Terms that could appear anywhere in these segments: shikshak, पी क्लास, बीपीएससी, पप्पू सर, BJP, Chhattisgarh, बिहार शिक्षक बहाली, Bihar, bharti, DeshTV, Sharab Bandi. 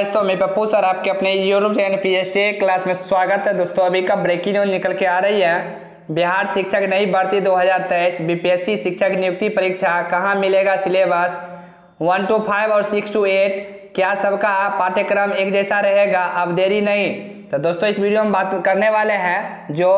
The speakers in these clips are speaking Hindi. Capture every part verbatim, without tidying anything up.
दोस्तों मैं पप्पू सर आपके अपने यूट्यूब चैनल पी क्लास में स्वागत है। दोस्तों अभी का ब्रेकिंग न्यूज निकल के आ रही है। बिहार शिक्षक नई भर्ती दो हज़ार तेईस बीपीएससी शिक्षक नियुक्ति परीक्षा, कहां मिलेगा सिलेबस, वन टू फाइव और सिक्स टू एट, क्या सबका पाठ्यक्रम एक जैसा रहेगा, अब देरी नहीं। तो दोस्तों इस वीडियो में बात करने वाले हैं जो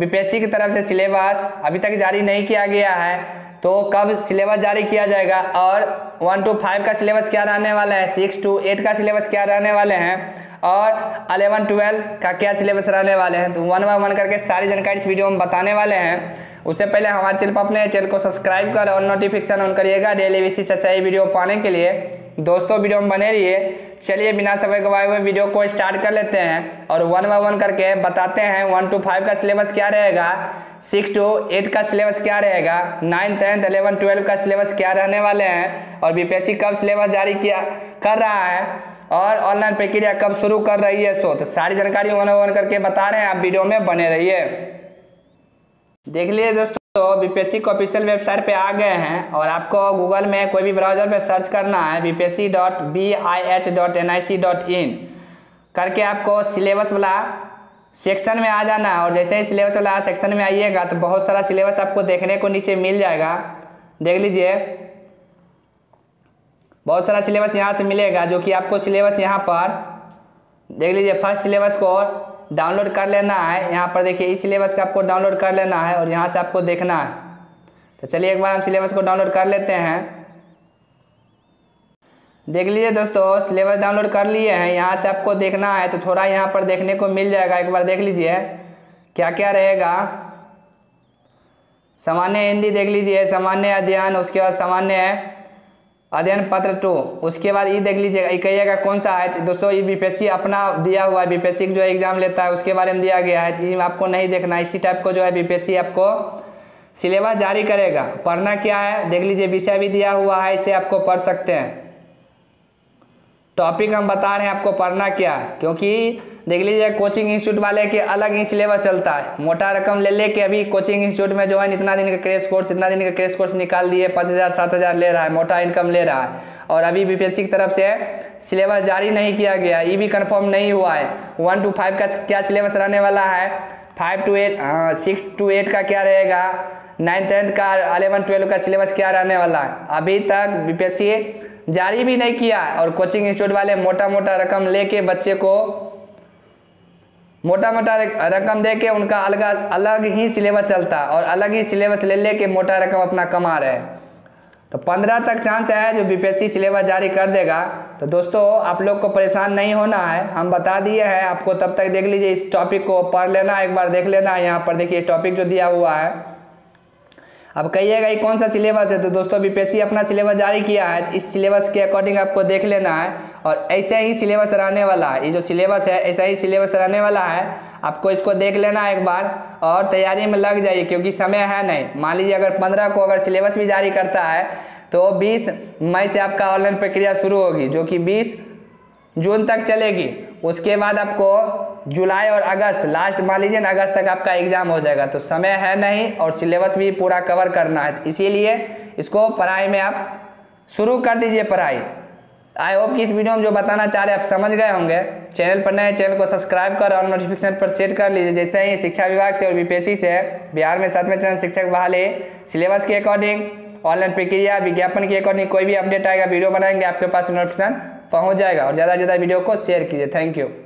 बीपीएससी की तरफ से सिलेबस अभी तक जारी नहीं किया गया है, तो कब सिलेबस जारी किया जाएगा और वन टू फाइव का सिलेबस क्या रहने वाला है, सिक्स टू एट का सिलेबस क्या रहने वाले हैं और अलेवन ट्वेल्व का क्या सिलेबस रहने वाले हैं। तो वन बाय वन करके सारी जानकारी इस वीडियो में बताने वाले हैं। उससे पहले हमारे चैनल पर अपने चैनल को सब्सक्राइब कर और नोटिफिकेशन ऑन करिएगा डेली बेसिस ऐसी सही वीडियो पाने के लिए। दोस्तों वीडियो में बने रहिए। चलिए बिना समय गवाए हुए वीडियो को स्टार्ट कर लेते हैं और वन बाय वन करके बताते हैं वन टू फाइव का सिलेबस क्या रहेगा, सिक्स टू एट का सिलेबस क्या रहेगा, नाइन टेंथ एलेवन ट्वेल्व का सिलेबस क्या रहने वाले हैं और बीपीएससी कब सिलेबस जारी किया कर रहा है और ऑनलाइन प्रक्रिया कब शुरू कर रही है। सो तो सारी जानकारी वन बाय वन करके बता रहे हैं, आप वीडियो में बने रहिए। देख लिए दोस्तों तो बीपीएससी को ऑफिशियल वेबसाइट पे आ गए हैं और आपको गूगल में कोई भी ब्राउजर पे सर्च करना है B P S C dot B I H dot N I C dot in करके आपको सिलेबस वाला सेक्शन में आ जाना है। और जैसे ही सिलेबस वाला सेक्शन में आइएगा तो बहुत सारा सिलेबस आपको देखने को नीचे मिल जाएगा। देख लीजिए बहुत सारा सिलेबस यहाँ से मिलेगा जो कि आपको सिलेबस यहाँ पर देख लीजिए फर्स्ट सिलेबस को डाउनलोड कर लेना है। यहाँ पर देखिए इस सिलेबस का आपको डाउनलोड कर लेना है और यहाँ से आपको देखना है। तो चलिए एक बार हम सिलेबस को डाउनलोड कर लेते हैं। देख लीजिए दोस्तों सिलेबस डाउनलोड कर लिए हैं, यहाँ से आपको देखना है। तो थोड़ा यहाँ पर देखने को मिल जाएगा, एक बार देख लीजिए क्या क्या रहेगा। सामान्य हिंदी देख लीजिए, सामान्य अध्ययन, उसके बाद सामान्य अध्ययन पत्र टू, उसके बाद ये देख लीजिएगा कहिएगा कौन सा है। तो दोस्तों ये बीपीएससी अपना दिया हुआ है, बीपीएससी जो एग्जाम लेता है उसके बारे में दिया गया है, तो ये आपको नहीं देखना। इसी टाइप को जो है बीपीएससी आपको सिलेबस जारी करेगा। पढ़ना क्या है देख लीजिए, विषय भी दिया हुआ है, इसे आपको पढ़ सकते हैं। टॉपिक हम बता रहे हैं आपको पढ़ना क्या है, क्योंकि देख लीजिए कोचिंग इंस्टीट्यूट वाले के अलग ही सिलेबस चलता है। मोटा रकम ले ले के अभी कोचिंग इंस्टीट्यूट में जो है इतना दिन का क्रैश कोर्स इतना दिन का क्रैश कोर्स निकाल दिए, पाँच हज़ार सात हज़ार ले रहा है, मोटा इनकम ले रहा है। और अभी बीपीएससी की तरफ से सिलेबस जारी नहीं किया गया, ये भी कन्फर्म नहीं हुआ है। वन टू फाइव का क्या सिलेबस रहने वाला है, फाइव टू एट हाँ सिक्स टू एट का क्या रहेगा, नाइन टेंथ का अलेवन ट्वेल्व का सिलेबस क्या रहने वाला है, अभी तक बीपीएससी जारी भी नहीं किया। और कोचिंग इंस्टीट्यूट वाले मोटा मोटा रकम लेके बच्चे को मोटा मोटा रकम देके उनका अलग अलग ही सिलेबस चलता है और अलग ही सिलेबस ले लेके मोटा रकम अपना कमा रहे हैं। तो पंद्रह तक चांस है जो बीपीएससी सिलेबस जारी कर देगा। तो दोस्तों आप लोग को परेशान नहीं होना है, हम बता दिए हैं आपको। तब तक देख लीजिए इस टॉपिक को पढ़ लेना, एक बार देख लेना। यहाँ पर देखिए टॉपिक जो दिया हुआ है, अब कहिएगा ये कौन सा सिलेबस है। तो दोस्तों बीपीएससी अपना सिलेबस जारी किया है, तो इस सिलेबस के अकॉर्डिंग आपको देख लेना है और ऐसे ही सिलेबस रहने वाला है। ये जो सिलेबस है ऐसा ही सिलेबस रहने वाला है, आपको इसको देख लेना है एक बार और तैयारी में लग जाइए, क्योंकि समय है नहीं। मान लीजिए अगर पंद्रह को अगर सिलेबस भी जारी करता है तो बीस मई से आपका ऑनलाइन प्रक्रिया शुरू होगी जो कि बीस जून तक चलेगी। उसके बाद आपको जुलाई और अगस्त लास्ट मान लीजिए ना अगस्त तक आपका एग्जाम हो जाएगा। तो समय है नहीं और सिलेबस भी पूरा कवर करना है, इसीलिए इसको पढ़ाई में आप शुरू कर दीजिए पढ़ाई। आई होप कि इस वीडियो में जो बताना चाह रहे हैं आप समझ गए होंगे। चैनल पर नए चैनल को सब्सक्राइब कर और नोटिफिकेशन पर सेट कर लीजिए। जैसे ही शिक्षा विभाग से और बीपीएससी से बिहार में सातवें चरण शिक्षक बहाली सिलेबस के अकॉर्डिंग ऑनलाइन प्रक्रिया विज्ञापन के अकॉर्डिंग कोई भी अपडेट आएगा वीडियो बनाएंगे, आपके पास नोटिफिकेशन पहुंच जाएगा। और ज़्यादा से ज़्यादा वीडियो को शेयर कीजिए। Thank you.